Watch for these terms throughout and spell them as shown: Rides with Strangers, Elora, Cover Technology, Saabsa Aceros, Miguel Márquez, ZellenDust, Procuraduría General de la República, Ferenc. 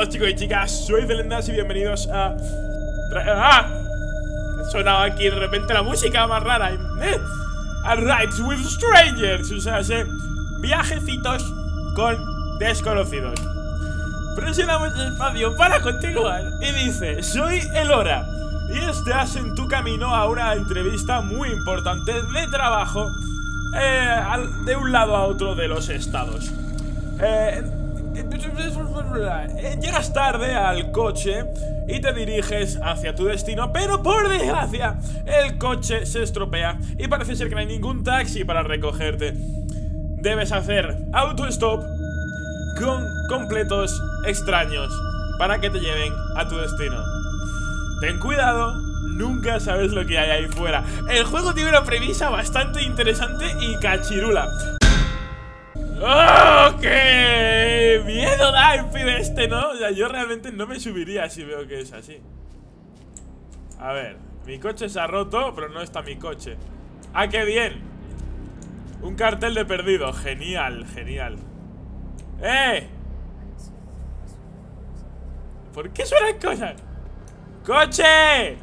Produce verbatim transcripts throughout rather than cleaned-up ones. Hola chicos y chicas, soy ZellenDust y bienvenidos a... ¡Ah! Ha sonado aquí de repente la música más rara, ¿eh? A Rides with Strangers, o sea, ¿eh? Viajecitos con desconocidos. Presionamos el espacio para continuar y dice: soy Elora y estás en tu camino a una entrevista muy importante de trabajo, eh, al, de un lado a otro de los estados. Eh, llegas tarde al coche y te diriges hacia tu destino, pero por desgracia el coche se estropea y parece ser que no hay ningún taxi para recogerte. Debes hacer autostop con completos extraños para que te lleven a tu destino. Ten cuidado, nunca sabes lo que hay ahí fuera. El juego tiene una premisa bastante interesante y cachirula. ¡Oh, qué miedo da el pibe este, ¿no? O sea, yo realmente no me subiría si veo que es así. A ver, mi coche se ha roto, pero no está mi coche. ¡Ah, qué bien! Un cartel de perdido, genial, genial. ¡Eh! ¿Por qué suenan cosas? ¡Coche!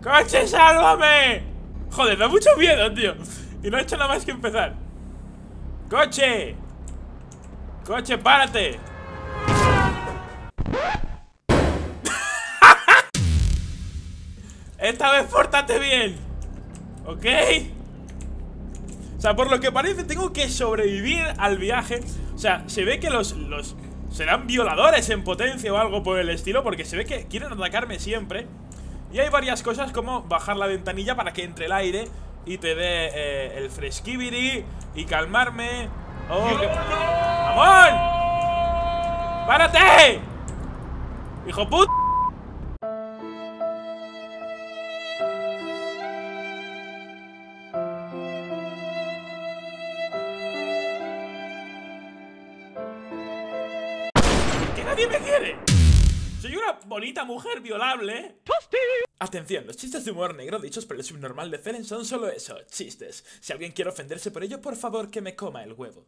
¡Coche, sálvame! Joder, da mucho miedo, tío. Y no he hecho nada más que empezar. ¡Coche! ¡Coche, párate! Esta vez pórtate bien, ¿ok? O sea, por lo que parece tengo que sobrevivir al viaje. O sea, se ve que los... los serán violadores en potencia o algo por el estilo, porque se ve que quieren atacarme siempre. Y hay varias cosas como bajar la ventanilla para que entre el aire y te dé eh, el fresquibiri y calmarme. ¡Oh! Que... ¡Mamón! ¡Párate! ¡Hijo puta! ¿Nadie me quiere? Soy una bonita mujer violable. Atención, los chistes de humor negro dichos por el subnormal de Ferenc son solo eso, chistes. Si alguien quiere ofenderse por ello, por favor que me coma el huevo.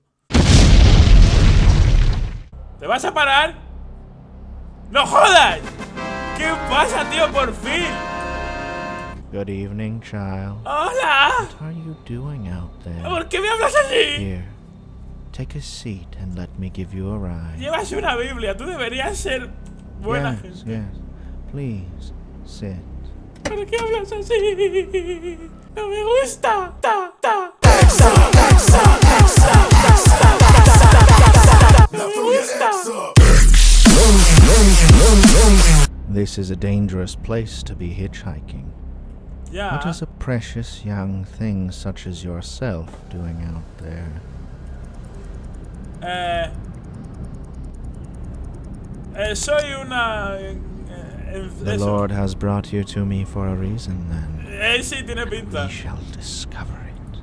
¿Te vas a parar? ¡No jodas! ¿Qué pasa, tío? Por fin. Good evening, child. Hola. What are you doing out there? ¿Por qué me hablas así? Here. Take a seat and let me give you a ride. Llevas una Biblia, tú deberías ser buena yes, gente. Yes. Please sit. ¿Por qué hablas así? No me gusta. Ta, ta. No me gusta. This is a dangerous place to be hitchhiking. Yeah. What is a precious young thing such as yourself doing out there? Eh, eh, soy una... Eh, eh, the Lord has brought you to me for a reason, then. Eh, sí, tiene pinta. We shall discover it.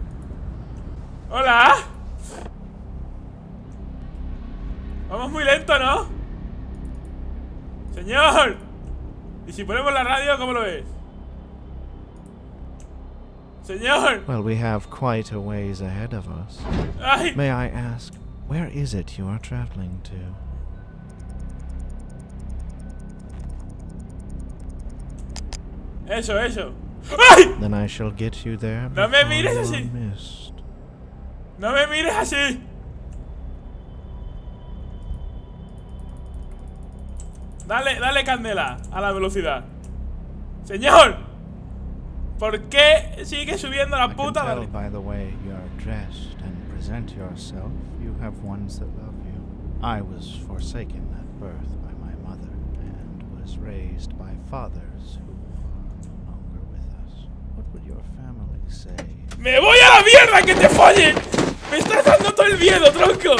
Hola. Vamos muy lento, ¿no? Señor. ¿Y si ponemos la radio, cómo lo ves? Señor. Well, we have quite a ways ahead of us. Ay. May I ask? Where is it you are traveling to? Eso, eso. ¡Ay! Then I shall get you there. No me mires así. Missed. No me mires así. Dale, dale candela a la velocidad. Señor, ¿por qué sigue subiendo la puta? I can tell by the way you are dressed and present yourself. Have ones that love you. I was forsaken at birth by my mother and was raised by fathers who are no longer with us. What would your family say? Me voy a la mierda, que te follen. Me estás dando todo el miedo, tronco.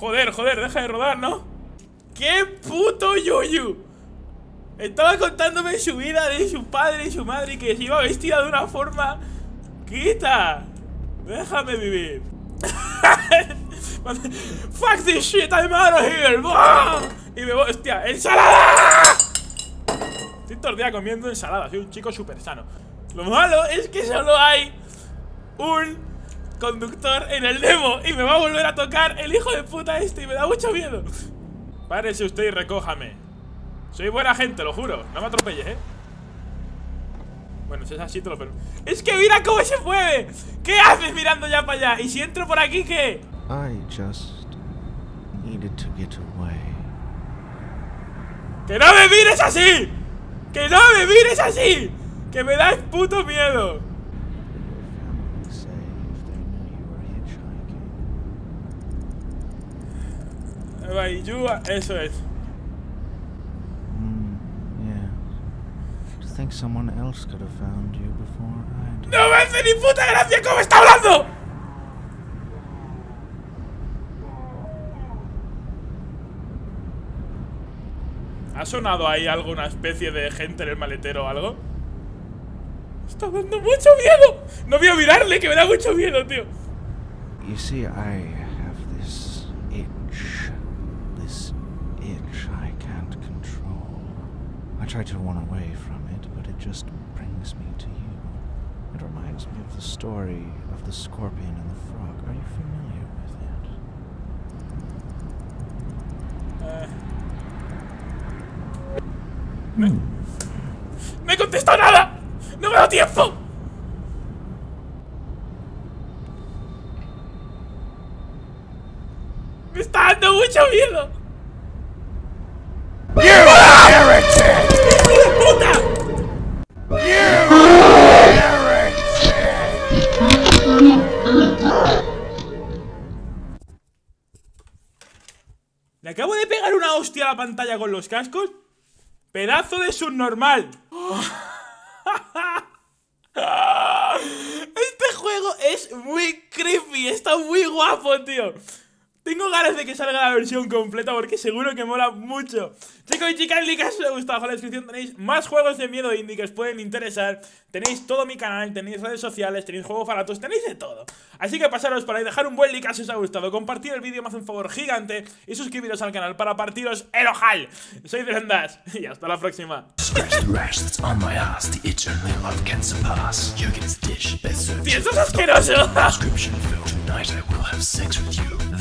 Joder, joder, deja de rodar, ¿no? ¡Qué puto yuyu! Estaba contándome su vida de su padre y su madre y que se iba vestida de una forma... ¡Quita! Déjame vivir. Fuck this shit, I'm out of here. Y me voy, hostia, ensalada. Estoy todo el día comiendo ensalada, soy un chico súper sano. Lo malo es que solo hay un conductor en el demo y me va a volver a tocar el hijo de puta este y me da mucho miedo. Párese usted y recójame. Soy buena gente, lo juro. No me atropelles, eh. Bueno, si es así te lo permito. ¡Es que mira cómo se mueve! ¿Qué haces mirando ya para allá? ¿Y si entro por aquí qué? I just needed to get away. ¡Que no me mires así! ¡Que no me mires así! ¡Que me das puto miedo! Bayuba, eso es. No me hace ni puta gracia cómo está hablando. ¿Ha sonado ahí alguna especie de gente en el maletero o algo? Me está dando mucho miedo. No voy a mirarle, que me da mucho miedo, tío. You see, I have this itch. This itch I can't control. I try to run away from it. Just brings me to you. It reminds me of the story of the scorpion and the frog. Are you familiar with it? Uh. Me... ¡No he contestado nada! ¡No me da tiempo! ¡Me está dando mucho miedo! Acabo de pegar una hostia a la pantalla con los cascos. Pedazo de subnormal. Este juego es muy creepy. Está muy guapo, tío. Tengo ganas de que salga la versión completa porque seguro que mola mucho. Chicos y chicas, en caso os ha gustado, en la descripción tenéis más juegos de miedo indie que os pueden interesar. Tenéis todo mi canal, tenéis redes sociales, tenéis juegos baratos, tenéis de todo. Así que pasaros por ahí, dejar un buen like si os ha gustado, compartir el vídeo, me hace un favor gigante, y suscribiros al canal para partiros el ojal. Soy ZellenDust y hasta la próxima. ¡Tío, eso es asqueroso! A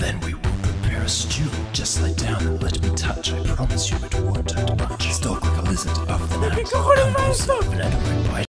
stew, just lay down and let me touch. I promise you it won't hurt much. Stalk like a lizard above the net.